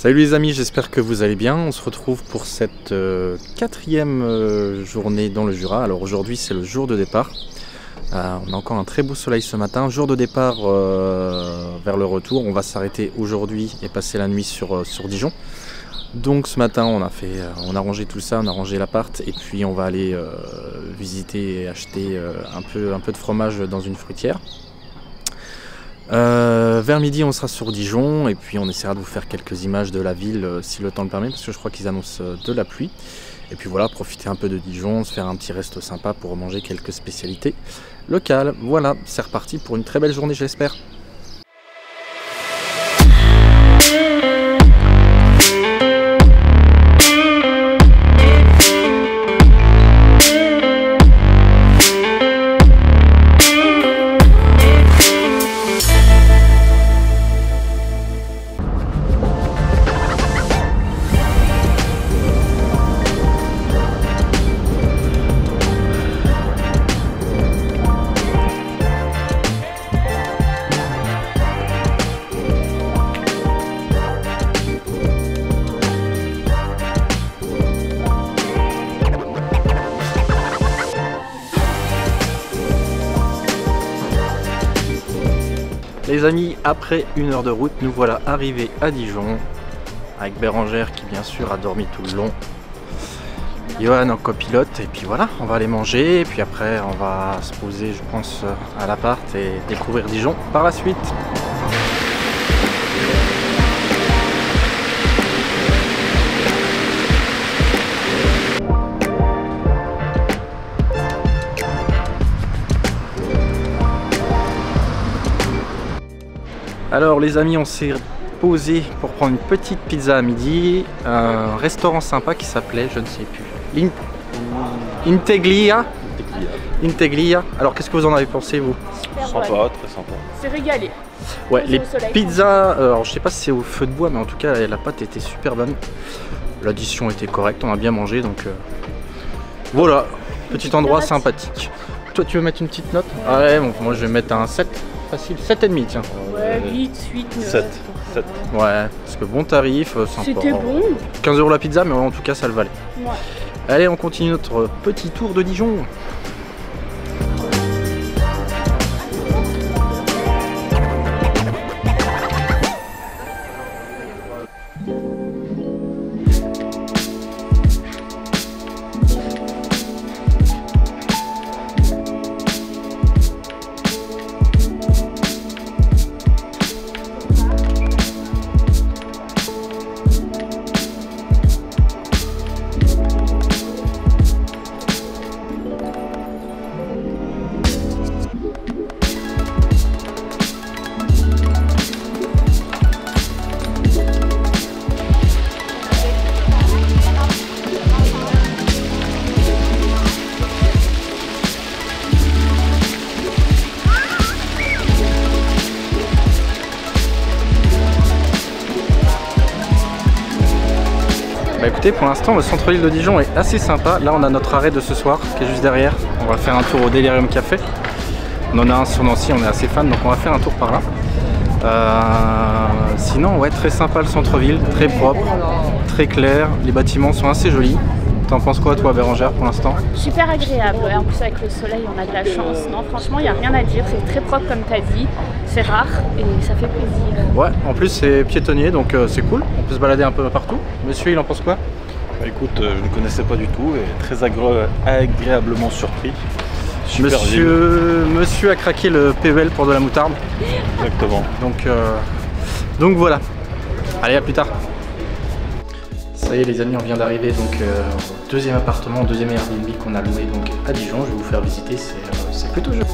Salut les amis, j'espère que vous allez bien. On se retrouve pour cette quatrième journée dans le Jura. Alors aujourd'hui c'est le jour de départ. On a encore un très beau soleil ce matin. Jour de départ vers le retour. On va s'arrêter aujourd'hui et passer la nuit sur Dijon. Donc ce matin on a rangé tout ça, on a rangé l'appart et puis on va aller visiter et acheter un peu de fromage dans une fruitière. Vers midi on sera sur Dijon et puis on essaiera de vous faire quelques images de la ville si le temps le permet, parce que je crois qu'ils annoncent de la pluie. Et puis voilà, profiter un peu de Dijon, se faire un petit resto sympa pour manger quelques spécialités locales. Voilà, c'est reparti pour une très belle journée, j'espère. Les amis, après une heure de route, nous voilà arrivés à Dijon, avec Bérangère qui bien sûr a dormi tout le long, Johan en copilote, et puis voilà, on va aller manger, et puis après on va se poser, je pense, à l'appart et découvrir Dijon par la suite. Alors les amis, on s'est posé pour prendre une petite pizza à midi, un restaurant sympa qui s'appelait, je ne sais plus, Integlia. Integlia. Alors qu'est-ce que vous en avez pensé, vous? Sympa, très sympa. C'est régalé. Ouais, les pizzas, alors je sais pas si c'est au feu de bois, mais en tout cas la pâte était super bonne. L'addition était correcte, on a bien mangé, donc voilà, petit endroit sympathique. Toi tu veux mettre une petite note? Ouais, bon, moi je vais mettre un 7. Facile, 7,5 tiens. Ouais, 8, 9, 7. Ouais, parce que bon tarif, sympa. C'était bon. 15 € la pizza, mais en tout cas ça le valait. Ouais. Allez, on continue notre petit tour de Dijon. Écoutez, pour l'instant le centre-ville de Dijon est assez sympa. Là on a notre arrêt de ce soir qui est juste derrière. On va faire un tour au Delirium Café. On en a un sur Nancy, on est assez fan, donc on va faire un tour par là. Sinon ouais, très sympa le centre-ville, très propre, très clair. Les bâtiments sont assez jolis. T'en penses quoi toi, Bérangère, pour l'instant? Super agréable, ouais. En plus avec le soleil on a de la chance. Non franchement il n'y a rien à dire, c'est très propre comme t'as dit. C'est rare et ça fait plaisir. Ouais, en plus c'est piétonnier, donc c'est cool, on peut se balader un peu partout. Monsieur, il en pense quoi? Bah, écoute, je ne connaissais pas du tout et très agréablement surpris. Super. Monsieur a craqué le PEL pour de la moutarde. Exactement. Donc voilà, allez, à plus tard. Ça y est les amis, on vient d'arriver donc au deuxième appartement, au deuxième Airbnb qu'on a loué donc à Dijon. Je vais vous faire visiter, c'est plutôt joli.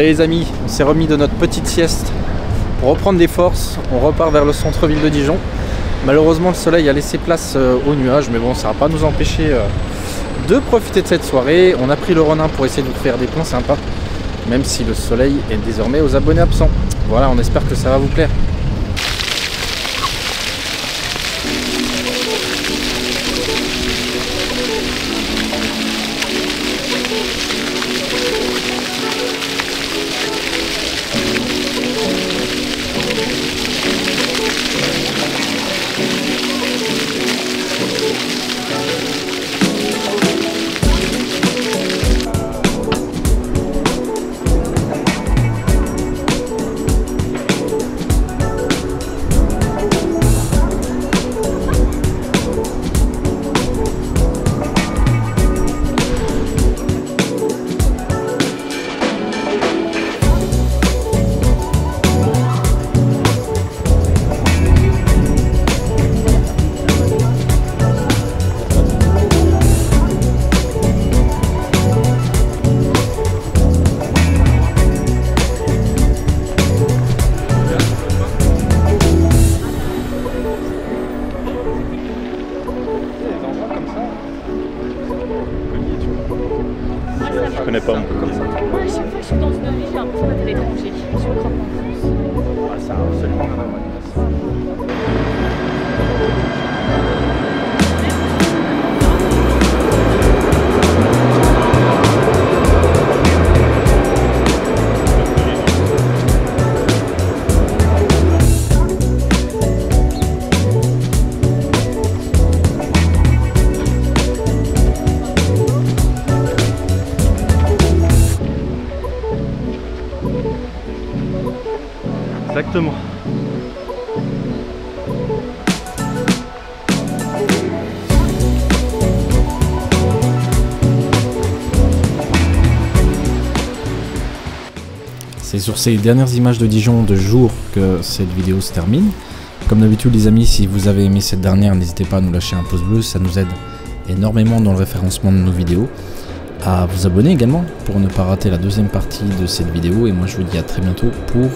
Ça y est les amis, on s'est remis de notre petite sieste pour reprendre des forces. On repart vers le centre-ville de Dijon. Malheureusement, le soleil a laissé place aux nuages, mais bon, ça ne va pas nous empêcher de profiter de cette soirée. On a pris le Ronin pour essayer de vous faire des plans sympas, même si le soleil est désormais aux abonnés absents. Voilà, on espère que ça va vous plaire. Exactement. C'est sur ces dernières images de Dijon de jour que cette vidéo se termine. Comme d'habitude les amis, si vous avez aimé cette dernière, n'hésitez pas à nous lâcher un pouce bleu, ça nous aide énormément dans le référencement de nos vidéos. À vous abonner également pour ne pas rater la deuxième partie de cette vidéo, et moi je vous dis à très bientôt pour